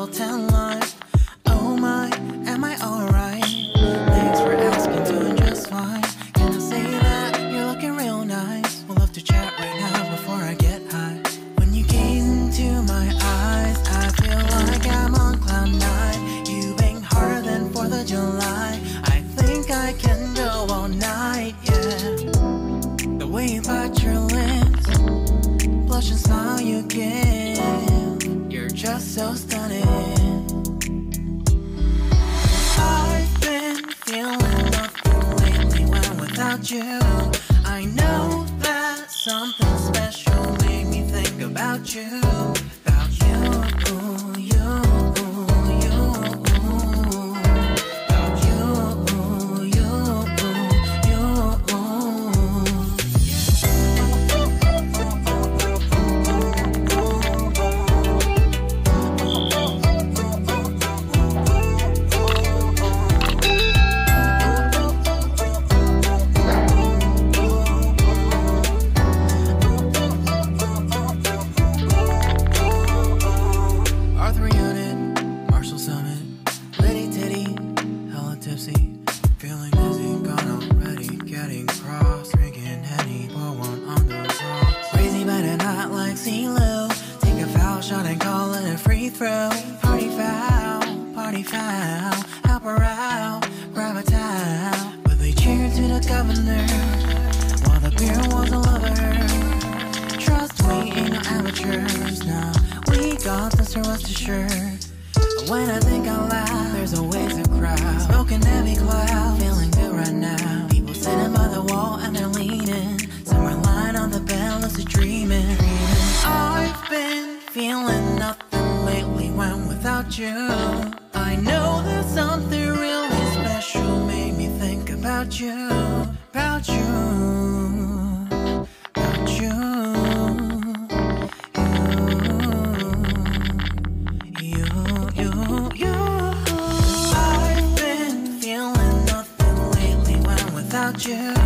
old town lies. Oh my, am I alright? Thanks for asking, doing just fine. Can I say that you're looking real nice? We'll love to chat right now before I get high. When you gaze into my eyes, I feel like I'm on cloud nine. You bang harder than 4th of July. I think I can go all night, yeah. The way you bite your lips, blush and smile you give. Just so stunning. I've been feeling nothing lately when without you. I know that something special made me think about you. About you, you, you. About you, you, you. Yeah.